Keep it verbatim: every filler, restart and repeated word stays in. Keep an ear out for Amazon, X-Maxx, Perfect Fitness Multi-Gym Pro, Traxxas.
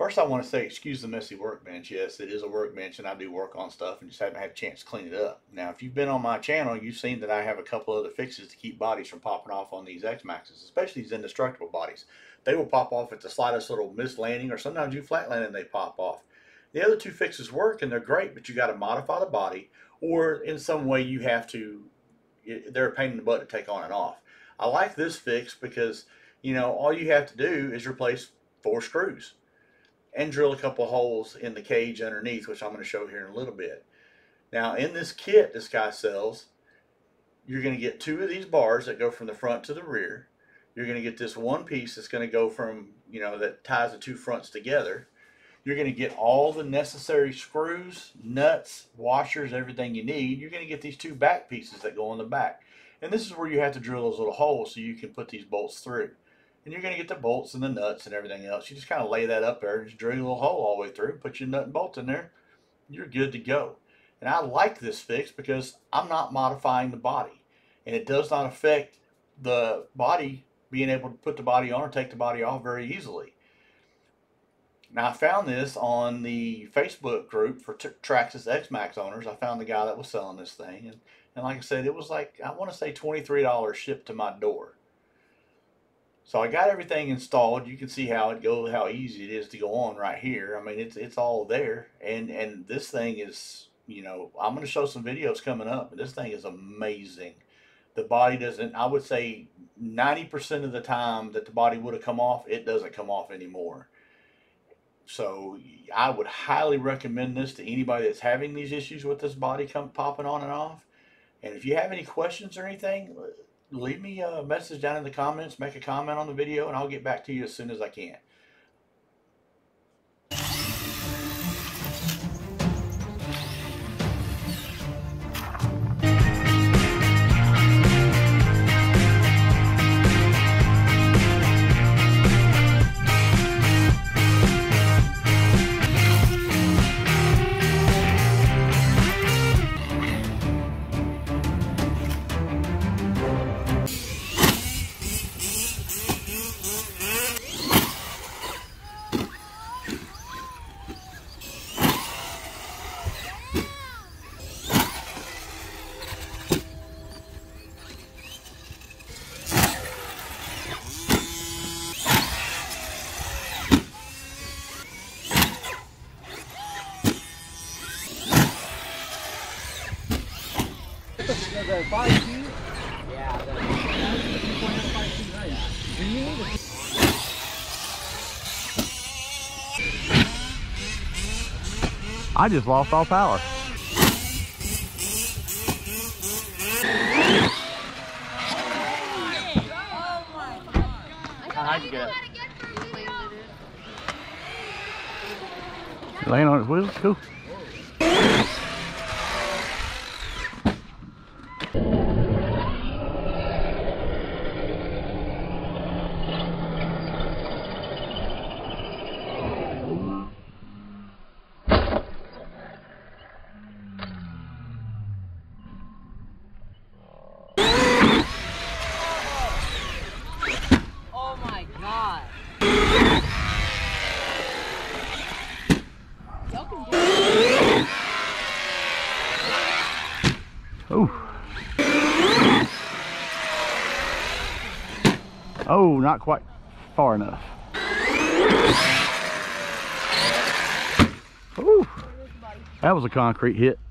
First, I want to say, excuse the messy workbench. Yes, it is a workbench, and I do work on stuff and just haven't had a chance to clean it up. Now, if you've been on my channel, you've seen that I have a couple other fixes to keep bodies from popping off on these X-Maxxes, especially these indestructible bodies. They will pop off at the slightest little mislanding, or sometimes you flat land and they pop off. The other two fixes work, and they're great, but you got to modify the body, or in some way you have to, they're a pain in the butt to take on and off. I like this fix because, you know, all you have to do is replace four screws and drill a couple holes in the cage underneath, which I'm going to show here in a little bit. Now, in this kit this guy sells, you're going to get two of these bars that go from the front to the rear. You're going to get this one piece that's going to go from, you know, that ties the two fronts together. You're going to get all the necessary screws, nuts, washers, everything you need. You're going to get these two back pieces that go on the back. And this is where you have to drill those little holes so you can put these bolts through. And you're going to get the bolts and the nuts and everything else. You just kind of lay that up there and just drill a little hole all the way through. Put your nut and bolt in there. You're good to go. And I like this fix because I'm not modifying the body. And it does not affect the body, being able to put the body on or take the body off very easily. Now, I found this on the Facebook group for Traxxas X-Maxx owners. I found the guy that was selling this thing. And, and like I said, it was like, I want to say twenty-three dollars shipped to my door. So I got everything installed. You can see how it goes, how easy it is to go on right here. I mean, it's it's all there, and and this thing is, you know, I'm going to show some videos coming up. This thing is amazing. The body doesn't, I would say ninety percent of the time that the body would have come off, it doesn't come off anymore. So I would highly recommend this to anybody that's having these issues with this body come popping on and off. And if you have any questions or anything, leave me a message down in the comments, make a comment on the video, and I'll get back to you as soon as I can. The five feet? Yeah, the five feet, right? Do you need a I just lost all power. Oh my god. How'd you get it? Laying on its wheels? Cool. Oh, not quite far enough. Ooh, that was a concrete hit.